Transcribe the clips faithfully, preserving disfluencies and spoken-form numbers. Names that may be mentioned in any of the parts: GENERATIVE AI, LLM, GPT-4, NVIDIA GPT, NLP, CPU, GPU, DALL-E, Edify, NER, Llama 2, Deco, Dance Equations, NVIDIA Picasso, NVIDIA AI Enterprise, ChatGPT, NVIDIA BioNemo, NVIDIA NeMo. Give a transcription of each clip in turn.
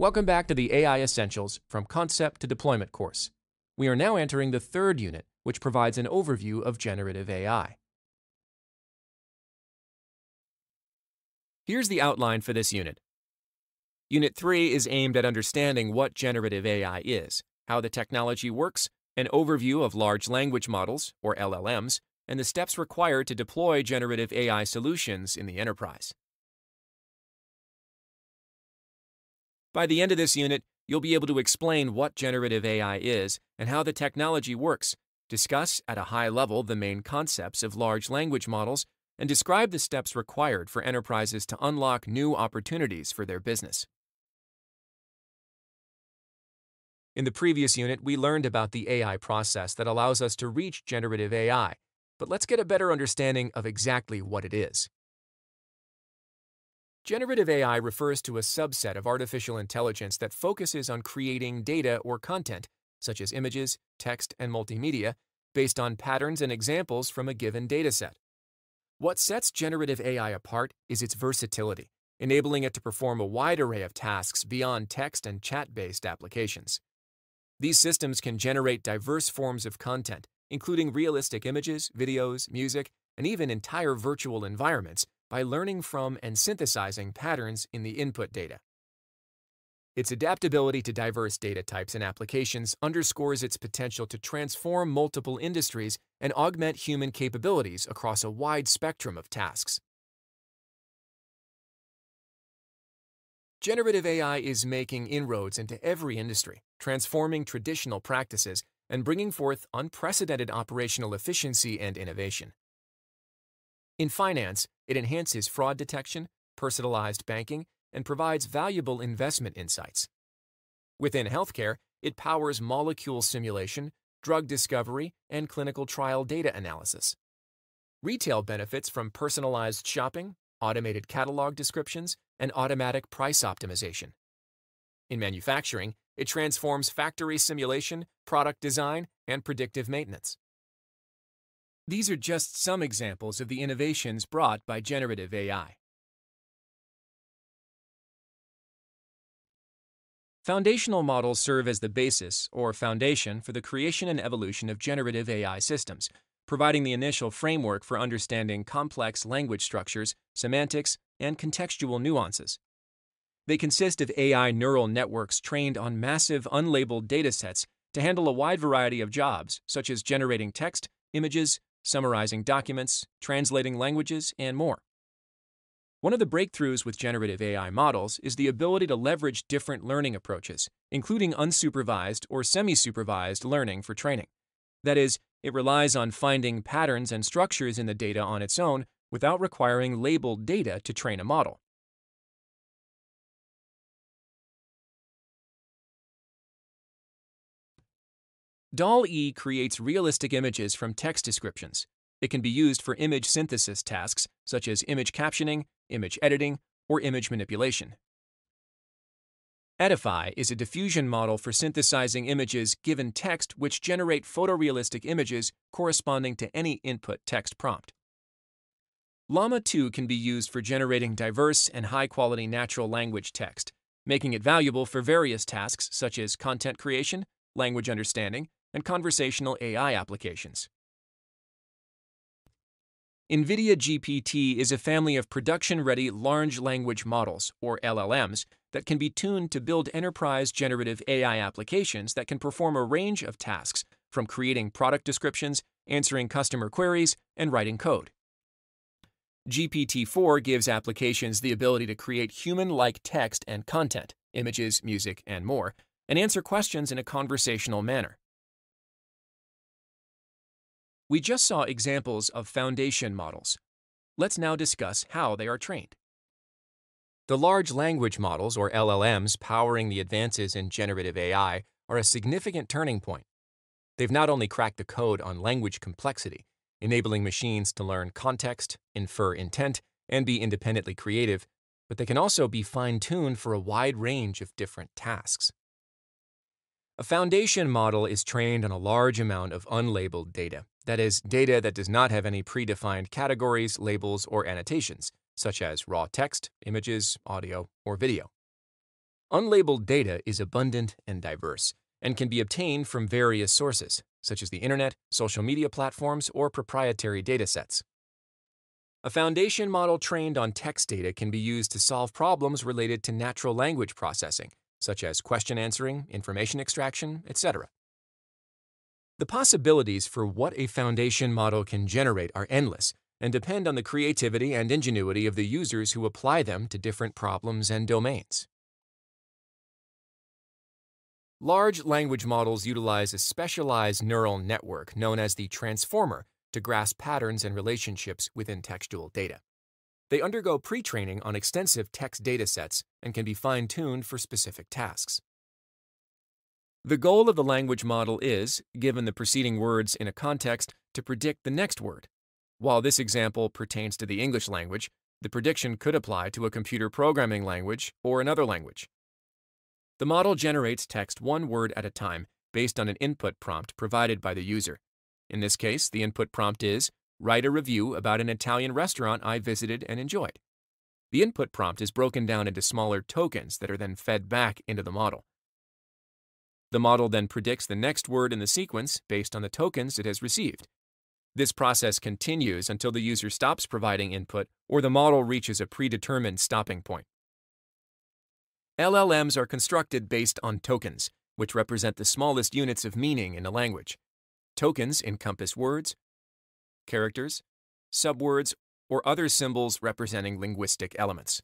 Welcome back to the A I Essentials from Concept to Deployment course. We are now entering the third unit, which provides an overview of generative A I. Here's the outline for this unit. Unit three is aimed at understanding what generative A I is, how the technology works, an overview of large language models, or L L Ms, and the steps required to deploy generative A I solutions in the enterprise. By the end of this unit, you'll be able to explain what generative A I is and how the technology works, discuss at a high level the main concepts of large language models, and describe the steps required for enterprises to unlock new opportunities for their business. In the previous unit, we learned about the A I process that allows us to reach generative A I, but let's get a better understanding of exactly what it is. Generative A I refers to a subset of artificial intelligence that focuses on creating data or content, such as images, text, and multimedia, based on patterns and examples from a given dataset. What sets generative A I apart is its versatility, enabling it to perform a wide array of tasks beyond text and chat-based applications. These systems can generate diverse forms of content, including realistic images, videos, music, and even entire virtual environments, by learning from and synthesizing patterns in the input data. Its adaptability to diverse data types and applications underscores its potential to transform multiple industries and augment human capabilities across a wide spectrum of tasks. Generative A I is making inroads into every industry, transforming traditional practices and bringing forth unprecedented operational efficiency and innovation. In finance, it enhances fraud detection, personalized banking, and provides valuable investment insights. Within healthcare, it powers molecule simulation, drug discovery, and clinical trial data analysis. Retail benefits from personalized shopping, automated catalog descriptions, and automatic price optimization. In manufacturing, it transforms factory simulation, product design, and predictive maintenance. These are just some examples of the innovations brought by generative A I. Foundational models serve as the basis or foundation for the creation and evolution of generative A I systems, providing the initial framework for understanding complex language structures, semantics, and contextual nuances. They consist of A I neural networks trained on massive unlabeled datasets to handle a wide variety of jobs, such as generating text, images, summarizing documents, translating languages, and more. One of the breakthroughs with generative A I models is the ability to leverage different learning approaches, including unsupervised or semi-supervised learning for training. That is, it relies on finding patterns and structures in the data on its own without requiring labeled data to train a model. DALL-E creates realistic images from text descriptions. It can be used for image synthesis tasks such as image captioning, image editing, or image manipulation. Edify is a diffusion model for synthesizing images given text which generate photorealistic images corresponding to any input text prompt. Llama two can be used for generating diverse and high-quality natural language text, making it valuable for various tasks such as content creation, language understanding, and conversational A I applications. NVIDIA G P T is a family of production-ready large language models, or L L Ms, that can be tuned to build enterprise generative A I applications that can perform a range of tasks, from creating product descriptions, answering customer queries, and writing code. G P T four gives applications the ability to create human-like text and content, images, music, and more, and answer questions in a conversational manner. We just saw examples of foundation models. Let's now discuss how they are trained. The large language models, or L L Ms, powering the advances in generative A I are a significant turning point. They've not only cracked the code on language complexity, enabling machines to learn context, infer intent, and be independently creative, but they can also be fine-tuned for a wide range of different tasks. A foundation model is trained on a large amount of unlabeled data. That is, data that does not have any predefined categories, labels, or annotations, such as raw text, images, audio, or video. Unlabeled data is abundant and diverse, and can be obtained from various sources, such as the internet, social media platforms, or proprietary datasets. A foundation model trained on text data can be used to solve problems related to natural language processing, such as question answering, information extraction, et cetera. The possibilities for what a foundation model can generate are endless and depend on the creativity and ingenuity of the users who apply them to different problems and domains. Large language models utilize a specialized neural network known as the transformer to grasp patterns and relationships within textual data. They undergo pre-training on extensive text datasets and can be fine-tuned for specific tasks. The goal of the language model is, given the preceding words in a context, to predict the next word. While this example pertains to the English language, the prediction could apply to a computer programming language or another language. The model generates text one word at a time based on an input prompt provided by the user. In this case, the input prompt is, "Write a review about an Italian restaurant I visited and enjoyed." The input prompt is broken down into smaller tokens that are then fed back into the model. The model then predicts the next word in the sequence based on the tokens it has received. This process continues until the user stops providing input or the model reaches a predetermined stopping point. L L Ms are constructed based on tokens, which represent the smallest units of meaning in a language. Tokens encompass words, characters, subwords, or other symbols representing linguistic elements.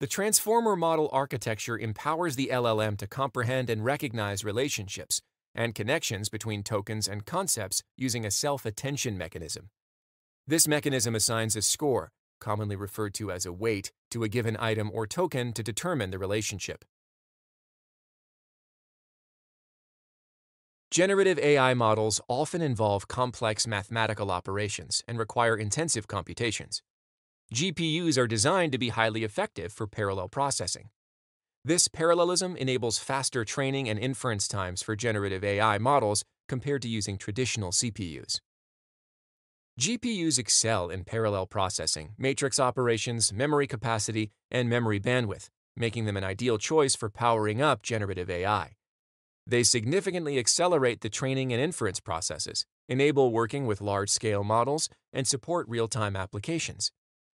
The transformer model architecture empowers the L L M to comprehend and recognize relationships and connections between tokens and concepts using a self-attention mechanism. This mechanism assigns a score, commonly referred to as a weight, to a given item or token to determine the relationship. Generative A I models often involve complex mathematical operations and require intensive computations. G P Us are designed to be highly effective for parallel processing. This parallelism enables faster training and inference times for generative A I models compared to using traditional C P Us. G P Us excel in parallel processing, matrix operations, memory capacity, and memory bandwidth, making them an ideal choice for powering up generative A I. They significantly accelerate the training and inference processes, enable working with large-scale models, and support real-time applications.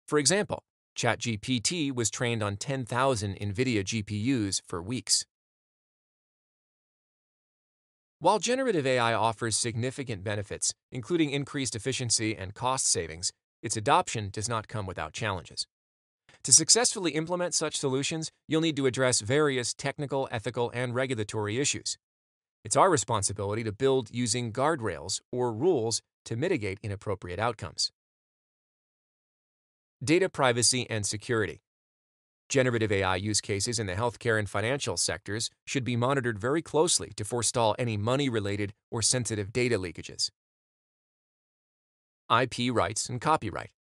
For example, ChatGPT was trained on ten thousand NVIDIA G P Us for weeks. While generative A I offers significant benefits, including increased efficiency and cost savings, its adoption does not come without challenges. To successfully implement such solutions, you'll need to address various technical, ethical, and regulatory issues. It's our responsibility to build using guardrails or rules to mitigate inappropriate outcomes. Data privacy and security. Generative A I use cases in the healthcare and financial sectors should be monitored very closely to forestall any money-related or sensitive data leakages. I P rights and copyright.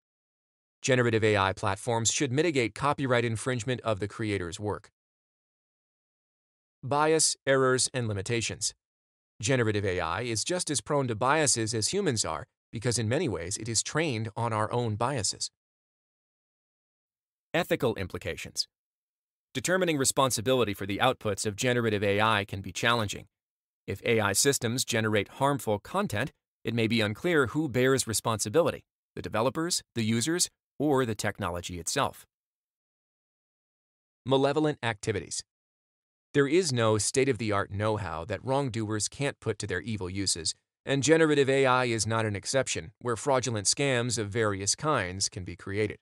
Generative A I platforms should mitigate copyright infringement of the creator's work. Bias, errors, and limitations. Generative A I is just as prone to biases as humans are because in many ways it is trained on our own biases. Ethical implications. Determining responsibility for the outputs of generative A I can be challenging. If A I systems generate harmful content, it may be unclear who bears responsibility, the developers, the users, or the technology itself. Malevolent activities. There is no state-of-the-art know-how that wrongdoers can't put to their evil uses, and generative A I is not an exception, where fraudulent scams of various kinds can be created.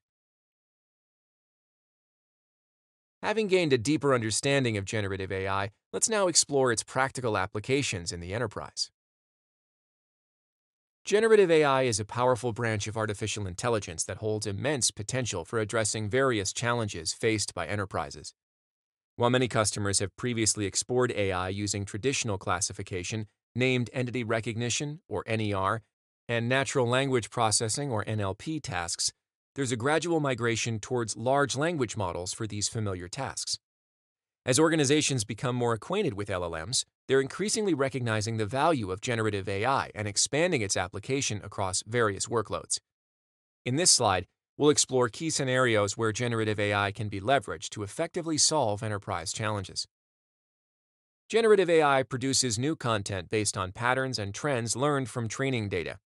Having gained a deeper understanding of generative A I, let's now explore its practical applications in the enterprise. Generative A I is a powerful branch of artificial intelligence that holds immense potential for addressing various challenges faced by enterprises. While many customers have previously explored A I using traditional classification, named entity recognition, or N E R, and natural language processing, or N L P, tasks, there's a gradual migration towards large language models for these familiar tasks. As organizations become more acquainted with L L Ms, they're increasingly recognizing the value of generative A I and expanding its application across various workloads. In this slide, We'll explore key scenarios where generative A I can be leveraged to effectively solve enterprise challenges. Generative A I produces new content based on patterns and trends learned from training data.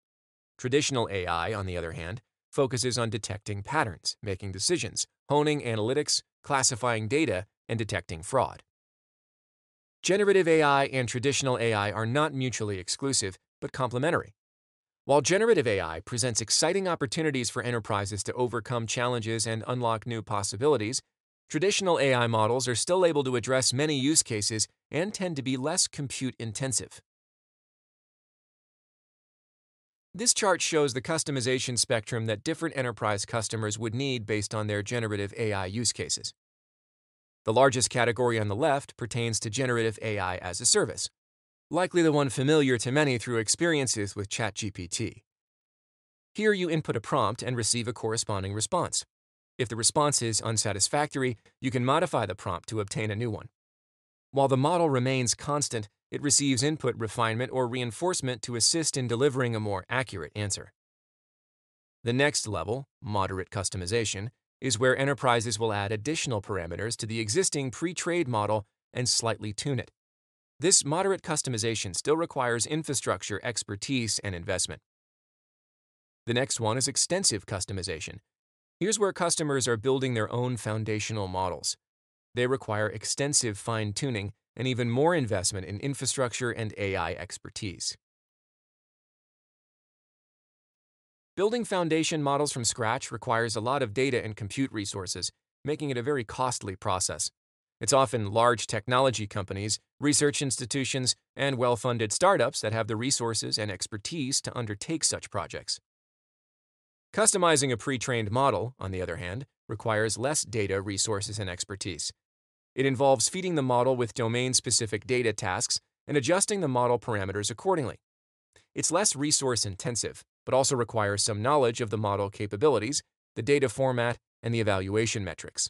Traditional A I, on the other hand, focuses on detecting patterns, making decisions, honing analytics, classifying data, and detecting fraud. Generative A I and traditional A I are not mutually exclusive, but complementary. While generative A I presents exciting opportunities for enterprises to overcome challenges and unlock new possibilities, traditional A I models are still able to address many use cases and tend to be less compute-intensive. This chart shows the customization spectrum that different enterprise customers would need based on their generative A I use cases. The largest category on the left pertains to generative A I as a service, likely the one familiar to many through experiences with ChatGPT. Here you input a prompt and receive a corresponding response. If the response is unsatisfactory, you can modify the prompt to obtain a new one. While the model remains constant, it receives input refinement or reinforcement to assist in delivering a more accurate answer. The next level, moderate customization, is where enterprises will add additional parameters to the existing pre-trained model and slightly tune it. This moderate customization still requires infrastructure, expertise, and investment. The next one is extensive customization. Here's where customers are building their own foundational models. They require extensive fine-tuning and even more investment in infrastructure and A I expertise. Building foundation models from scratch requires a lot of data and compute resources, making it a very costly process. It's often large technology companies, research institutions, and well-funded startups that have the resources and expertise to undertake such projects. Customizing a pre-trained model, on the other hand, requires less data, resources, and expertise. It involves feeding the model with domain-specific data tasks and adjusting the model parameters accordingly. It's less resource-intensive, but also requires some knowledge of the model capabilities, the data format, and the evaluation metrics.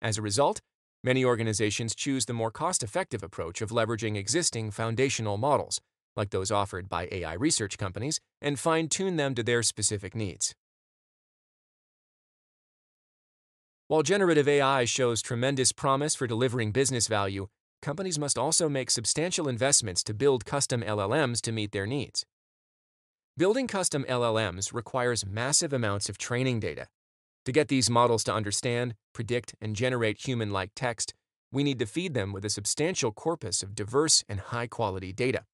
As a result, many organizations choose the more cost-effective approach of leveraging existing foundational models, like those offered by A I research companies, and fine-tune them to their specific needs. While generative A I shows tremendous promise for delivering business value, companies must also make substantial investments to build custom L L Ms to meet their needs. Building custom L L Ms requires massive amounts of training data. To get these models to understand, predict, and generate human-like text, we need to feed them with a substantial corpus of diverse and high-quality data.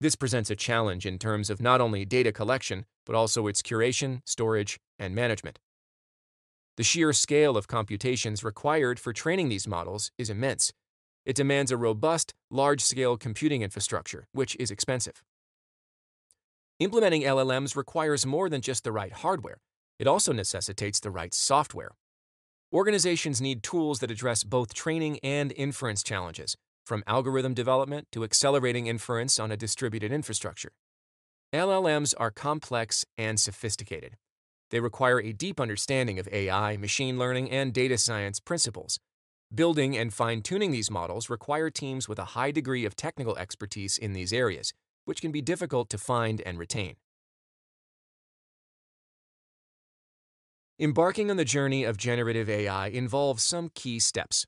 This presents a challenge in terms of not only data collection, but also its curation, storage, and management. The sheer scale of computations required for training these models is immense. It demands a robust, large-scale computing infrastructure, which is expensive. Implementing L L Ms requires more than just the right hardware. It also necessitates the right software. Organizations need tools that address both training and inference challenges, from algorithm development to accelerating inference on a distributed infrastructure. L L Ms are complex and sophisticated. They require a deep understanding of A I, machine learning, and data science principles. Building and fine-tuning these models require teams with a high degree of technical expertise in these areas, which can be difficult to find and retain. Embarking on the journey of generative A I involves some key steps.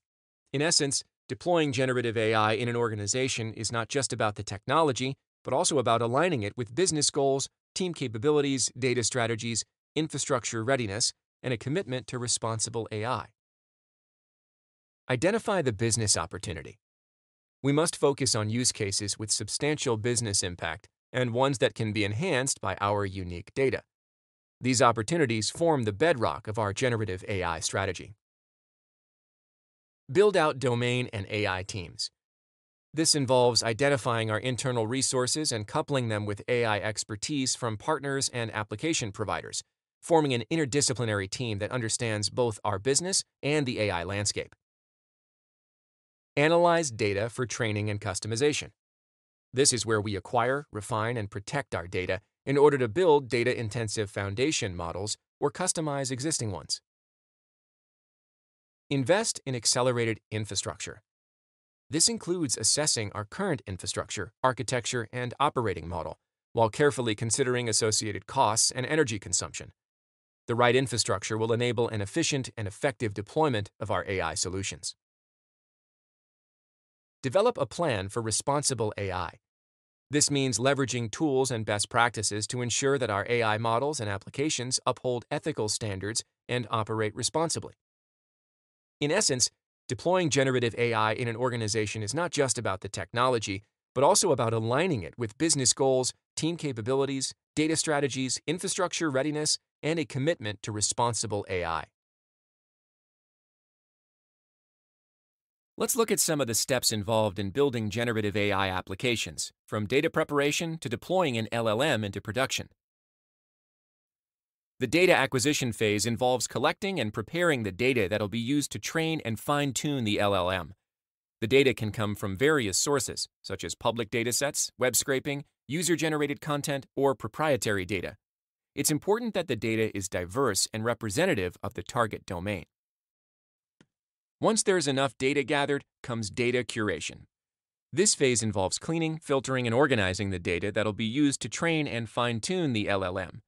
In essence, deploying generative A I in an organization is not just about the technology, but also about aligning it with business goals, team capabilities, data strategies, infrastructure readiness, and a commitment to responsible A I. Identify the business opportunity. We must focus on use cases with substantial business impact and ones that can be enhanced by our unique data. These opportunities form the bedrock of our generative A I strategy. Build out domain and A I teams. This involves identifying our internal resources and coupling them with A I expertise from partners and application providers, forming an interdisciplinary team that understands both our business and the A I landscape. Analyze data for training and customization. This is where we acquire, refine, and protect our data in order to build data-intensive foundation models or customize existing ones. Invest in accelerated infrastructure. This includes assessing our current infrastructure, architecture, and operating model, while carefully considering associated costs and energy consumption. The right infrastructure will enable an efficient and effective deployment of our A I solutions. Develop a plan for responsible A I. This means leveraging tools and best practices to ensure that our A I models and applications uphold ethical standards and operate responsibly. In essence, deploying generative A I in an organization is not just about the technology, but also about aligning it with business goals, team capabilities, data strategies, infrastructure readiness, and a commitment to responsible A I. Let's look at some of the steps involved in building generative A I applications, from data preparation to deploying an L L M into production. The data acquisition phase involves collecting and preparing the data that'll be used to train and fine-tune the L L M. The data can come from various sources, such as public datasets, web scraping, user-generated content, or proprietary data. It's important that the data is diverse and representative of the target domain. Once there's enough data gathered, comes data curation. This phase involves cleaning, filtering, and organizing the data that'll be used to train and fine-tune the L L M.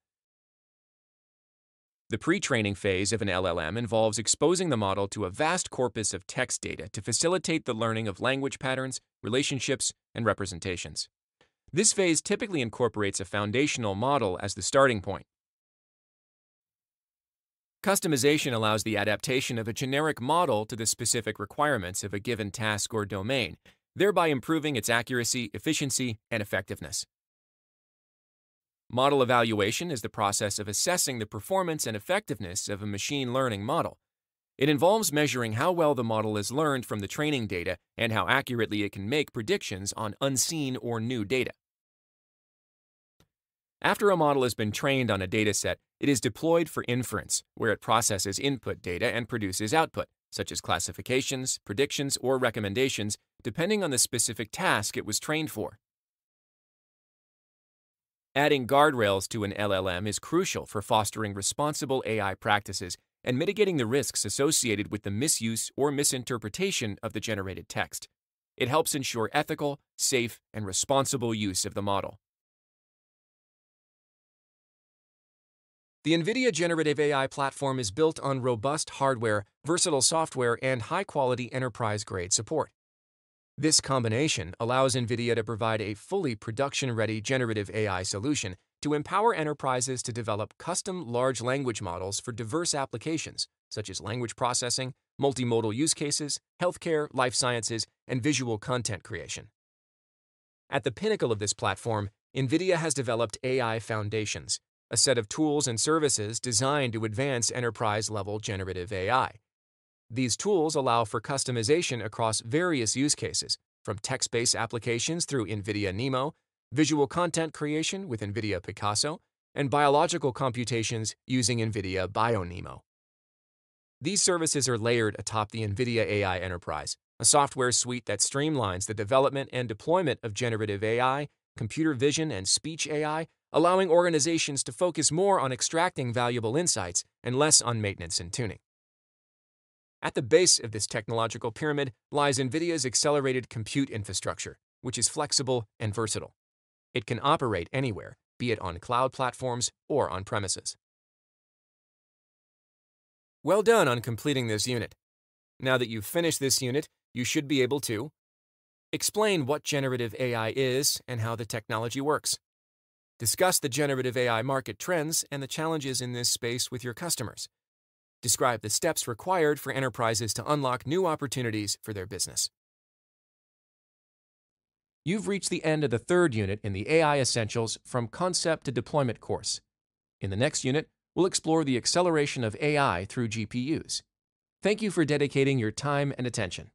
The pre-training phase of an L L M involves exposing the model to a vast corpus of text data to facilitate the learning of language patterns, relationships, and representations. This phase typically incorporates a foundational model as the starting point. Customization allows the adaptation of a generic model to the specific requirements of a given task or domain, thereby improving its accuracy, efficiency, and effectiveness. Model evaluation is the process of assessing the performance and effectiveness of a machine learning model. It involves measuring how well the model has learned from the training data and how accurately it can make predictions on unseen or new data. After a model has been trained on a dataset, it is deployed for inference, where it processes input data and produces output, such as classifications, predictions, or recommendations, depending on the specific task it was trained for. Adding guardrails to an L L M is crucial for fostering responsible A I practices and mitigating the risks associated with the misuse or misinterpretation of the generated text. It helps ensure ethical, safe, and responsible use of the model. The NVIDIA Generative A I platform is built on robust hardware, versatile software, and high-quality enterprise-grade support. This combination allows NVIDIA to provide a fully production-ready generative A I solution to empower enterprises to develop custom large language models for diverse applications, such as language processing, multimodal use cases, healthcare, life sciences, and visual content creation. At the pinnacle of this platform, NVIDIA has developed A I Foundations, a set of tools and services designed to advance enterprise-level generative A I. These tools allow for customization across various use cases, from text-based applications through NVIDIA NeMo, visual content creation with NVIDIA Picasso, and biological computations using NVIDIA BioNemo. These services are layered atop the NVIDIA A I Enterprise, a software suite that streamlines the development and deployment of generative A I, computer vision, and speech A I, allowing organizations to focus more on extracting valuable insights and less on maintenance and tuning. At the base of this technological pyramid lies NVIDIA's accelerated compute infrastructure, which is flexible and versatile. It can operate anywhere, be it on cloud platforms or on premises. Well done on completing this unit. Now that you've finished this unit, you should be able to explain what generative A I is and how the technology works. Discuss the generative A I market trends and the challenges in this space with your customers. Describe the steps required for enterprises to unlock new opportunities for their business. You've reached the end of the third unit in the A I Essentials from Concept to Deployment course. In the next unit, we'll explore the acceleration of A I through G P Us. Thank you for dedicating your time and attention.